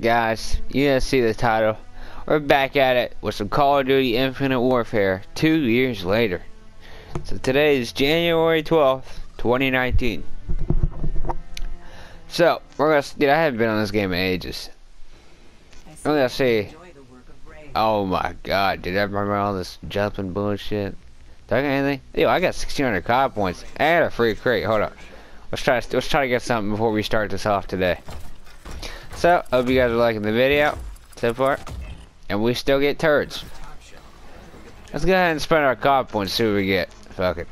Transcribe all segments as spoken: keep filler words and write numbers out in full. Guys, you didn't see the title. We're back at it with some Call of Duty Infinite Warfare two years later. So today is January twelfth, twenty nineteen. So, we're gonna, dude, I haven't been on this game in ages. We're gonna see. Oh my god, dude, I remember all this jumping bullshit. Do I got anything? Yo, I got sixteen hundred C O D points and a free crate. Hold up. Let's try, let's try to get something before we start this off today. So, hope you guys are liking the video so far. And we still get turds. Let's go ahead and spend our C O D points, see what we get. Fuck it.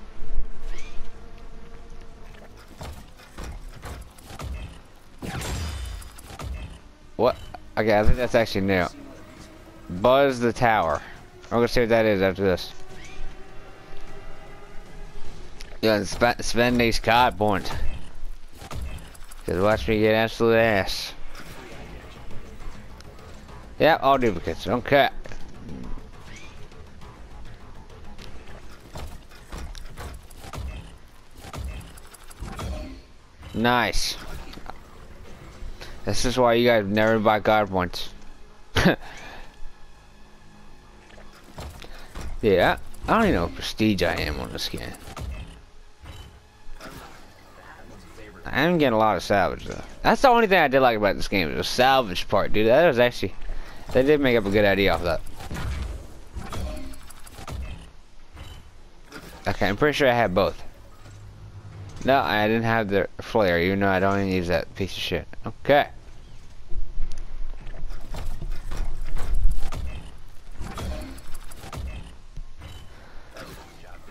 What? Okay, I think that's actually new. Buzz the tower. We're gonna see what that is after this. Yeah, sp spend these C O D points. Cause watch me get absolute ass. Yeah, all duplicates. Okay. Nice. This is why you guys never buy God points. Yeah, I don't even know what prestige I am on this game. I am getting a lot of salvage though. That's the only thing I did like about this game is the salvage part, dude. That was actually. They did make up a good idea off that. Okay, I'm pretty sure I had both. No, I didn't have the flare, even though I don't even use that piece of shit. Okay.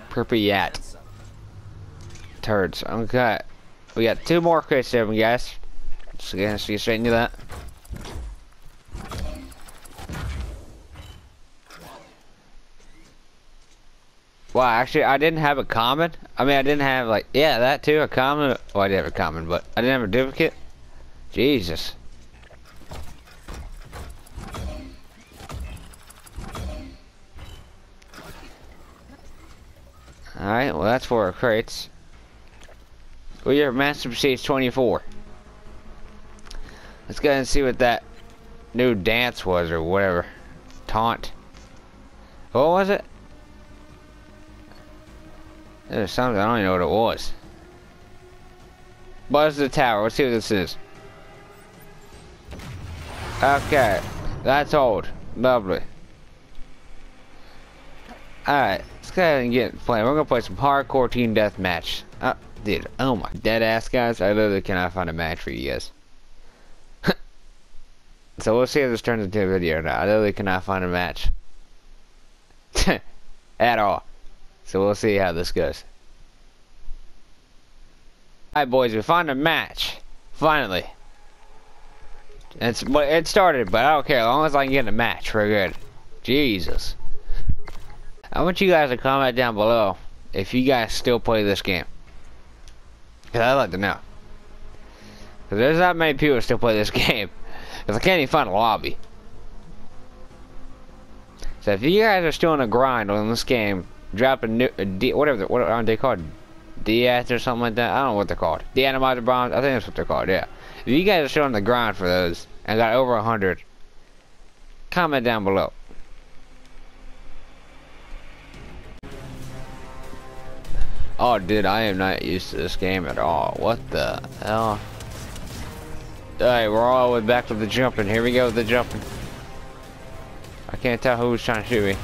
Pripyat. Turds. Okay. We got two more crates there, guys. Just gonna see straight into that. Wow, actually, I didn't have a common. I mean, I didn't have, like, yeah, that too, a common. Well, I did have a common, but I didn't have a duplicate. Jesus. Alright, well, that's for our crates. We are Master Prestige twenty-four. Let's go ahead and see what that new dance was, or whatever. Taunt. What was it? There's something, I don't even know what it was. Buzz the tower, let's see what this is. Okay, that's old. Lovely. Alright, let's go ahead and get playing. We're gonna play some hardcore team deathmatch. Uh, dude, oh my dead ass guys, I literally cannot find a match for you guys. So we'll see if this turns into a video or not. I literally cannot find a match. At all. So we'll see how this goes. Alright boys, we found a match. Finally. It's, it started, but I don't care. As long as I can get a match, we're good. Jesus. I want you guys to comment down below if you guys still play this game. Because I'd like to know. Because there's not many people who still play this game. Because I can't even find a lobby. So if you guys are still in a grind on this game, drop a new, a D, whatever, what aren't they called? D S or something like that? I don't know what they're called. Deatomizer bombs, I think that's what they're called, yeah. If you guys are showing the grind for those, and got over a hundred, comment down below. Oh, dude, I am not used to this game at all. What the hell? Alright, we're all the way back to the jumping. Here we go with the jumping. I can't tell who's trying to shoot me.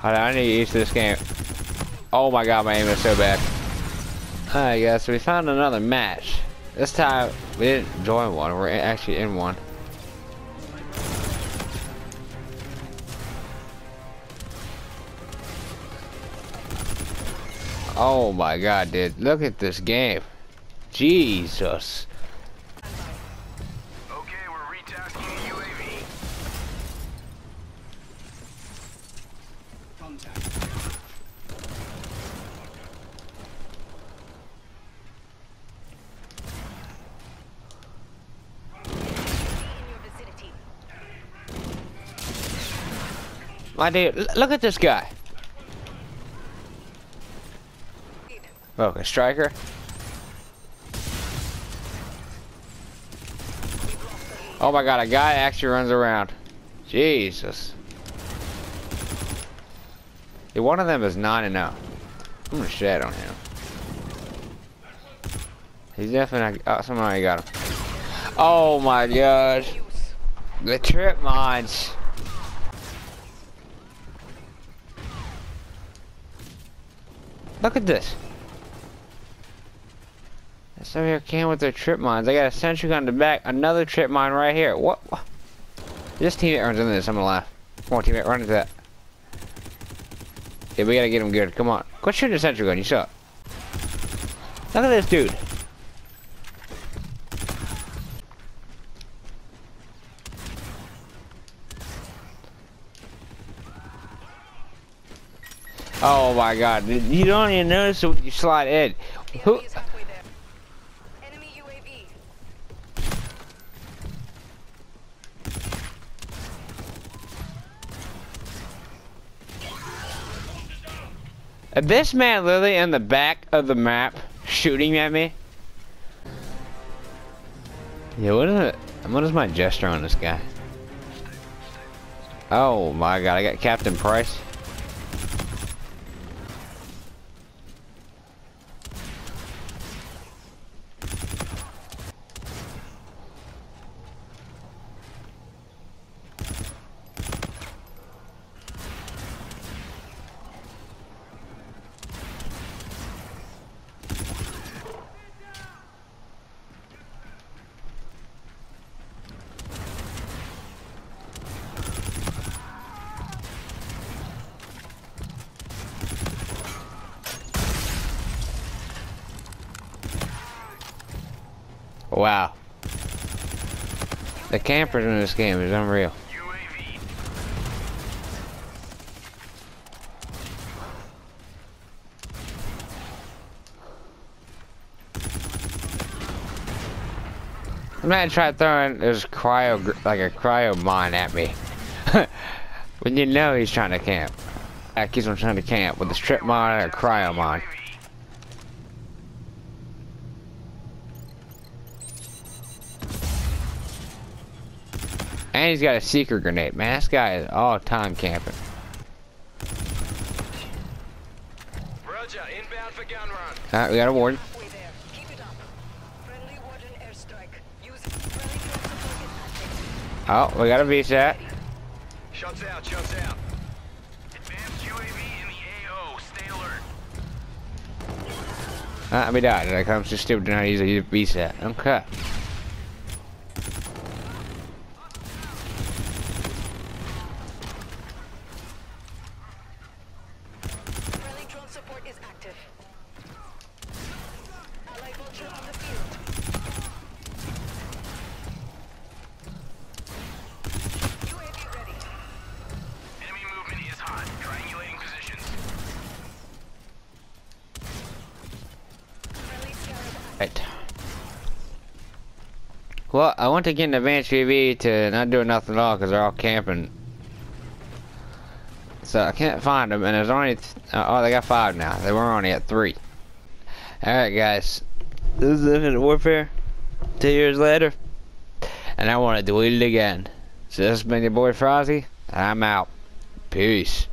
I need to get used to this game. Oh my god, my aim is so bad. Alright guys, so we found another match. This time, we didn't join one, we're actually in one. Oh my god, dude. Look at this game. Jesus. Okay, we're retasking U A V. My dude, look at this guy. Okay, striker. Oh my god, a guy actually runs around. Jesus. Dude, one of them is nine and oh. I'm gonna shed on him. He's definitely not. Oh, somebody got him. Oh my god. The trip mines. Look at this. This over here came with their trip mines. I got a sentry gun to back. Another trip mine right here. What? What? This teammate runs into this. I'm gonna laugh. Come on, teammate, run into that. Yeah, we gotta get him good. Come on. Quit shooting the sentry gun. You suck. Look at this dude. Oh my god, you don't even notice when you slide in. Who? This man literally in the back of the map shooting at me. Yeah, what is it? What is my gesture on this guy? Oh my god, I got Captain Price. Wow. The campers in this game is unreal. U A V. I'm not trying to throw in this cryo, like a cryo mine at me. When you know he's trying to camp. That keeps him trying to camp with a strip mine or a cryo mine. And he's got a seeker grenade. Man, this guy is all time camping. Roger, inbound for gun run. All right, we got a warden. Oh, we got a V SAT. Shots out, shots out. Advanced U A V in the A O. Stay alert. All right, we died. Did I come too stupid to not use a V SAT? Okay. Right. Well, I want to get an advanced U A V to not do nothing at all because they're all camping. So I can't find them, and there's only th uh, oh, they got five now. They were only at three. All right, guys, this is Infinite Warfare. Two years later, and I want to delete it again. So this has been your boy Frozzy, and I'm out. Peace.